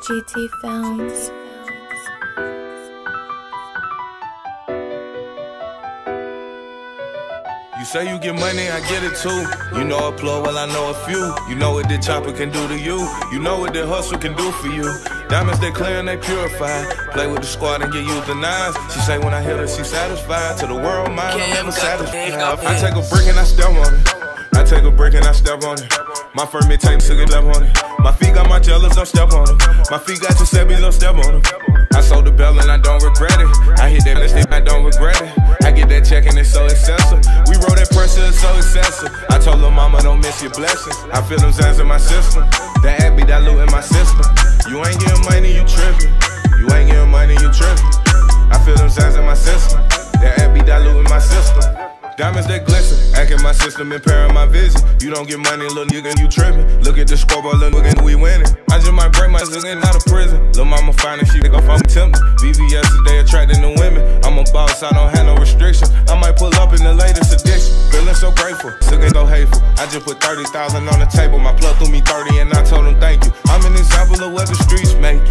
GT Films. You say you get money, I get it too. You know a plug, well I know a few. You know what the chopper can do to you. You know what the hustle can do for you. Diamonds they clear and they purify. Play with the squad and get euthanized. She say when I hit her, she satisfied. To the world mind, I'm never satisfied. I take a brick and I step on it. I take a brick and I step on it. My firm it takes to get left on it. My feet got my jealous, don't step on them. My feet got Giuseppe's, don't step on them. I sold the bell and I don't regret it. I hit that mistake, I don't regret it. I get that check and it's so excessive. We roll that pressure, it's so excessive. I told her mama, don't miss your blessings. I feel them zans in my system. That app be diluting my system. You ain't getting money, you tripping. You ain't getting money, you tripping. I feel them zans in my system. That app be diluting my system. Diamonds that glisten, acting my system, impairing my vision. You don't get money, little nigga, you trippin'. Look at the scoreboard, little nigga, we winning. I just might break my nigga out of prison. Lil' mama findin' she think off, I'm tempted. VVS today attracting the women. I'm a boss, I don't have no restrictions. I might pull up in the latest edition. Feeling so grateful, still ain't so hateful. I just put 30,000 on the table. My plug threw me 30 and I told him thank you. I'm an example of what the streets make.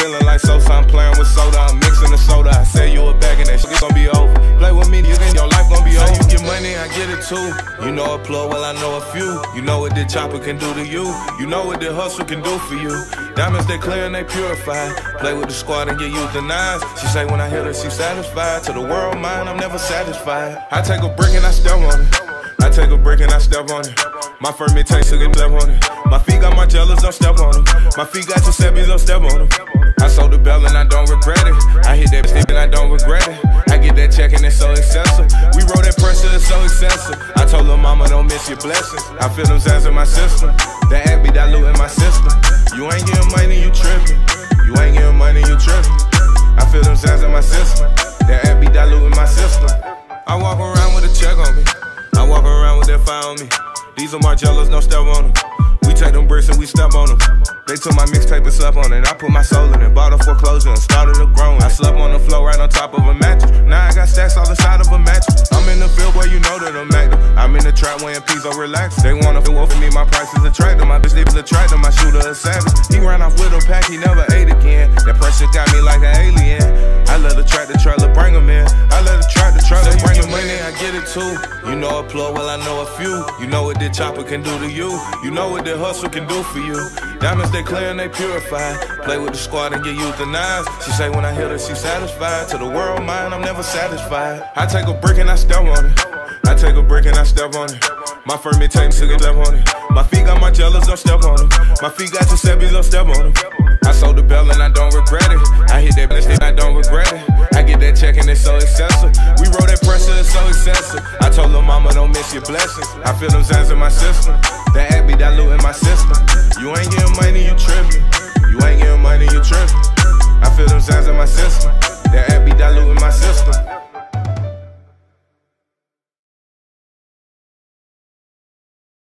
Feeling like Sosa, I'm playing with soda. I'm mixing the soda. I sell you a bag and that shit gon' be over. Play with me, nigga, your life gon' be over. You get money, I get it too. You know a plug, well I know a few. You know what the chopper can do to you. You know what the hustle can do for you. Diamonds they clear and they purify. Play with the squad and get euthanized. She say when I hit her, she satisfied. To the world mind, I'm never satisfied. I take a brick and I step on it. I take a brick and I step on it. My firm it takes to get left on it. My feet got my jealous, don't step on them. My feet got Giuseppe's, don't step on them. I sold the bell and I don't regret it. I hit that bitch and I don't regret it. I get that check and it's so excessive. We roll that pressure, it's so excessive. I told her mama, don't miss your blessings. I feel them zans in my system. That app be diluting my system. You ain't getting money, you tripping. You ain't getting money, you tripping. I feel them zans in my system. That app be diluting my system. I walk around with a check on me. I walk around with that fire on me. These are Margellas, no step on them. We take them bricks and we step on them. They took my mixtape and slept on it. I put my soul in it, bought a foreclosure and started a groan. I slept on the floor right on top of a mattress. Now I got stacks all inside of a mattress. I'm in the field where you know that I'm active. I'm in the trap wearing peas, so relax. They wanna feel off me, my price is attractive. My bitch is attractive, my shooter a savage. He ran off with a pack, he never ate again. That pressure got me like an alien. I let the track the trailer bring him in. I let the track the trailer bring him in. I get it too. You know a plug, well I know a few. You know what the chopper can do to you. You know what the hustle can do for you. Diamonds they clear and they purify. Play with the squad and get euthanized. She say when I hit her, she satisfied. To the world mind, I'm never satisfied. I take a brick and I step on it. I take a brick and I step on it. My firm it takes to get left on it. My feet got my jealous, don't step on them. My feet got Giuseppe's, don't step on them. I sold the bell and I don't regret it. I hit that bitch and I don't regret it. I get that check and it's so excessive. We roll that pressure, it's so excessive. I told her mama, don't miss your blessings. I feel them zans in my system. That app be diluting my system. You ain't getting money, you tripping. You ain't getting money, you tripping. I feel them zans in my system. That app be diluting my system.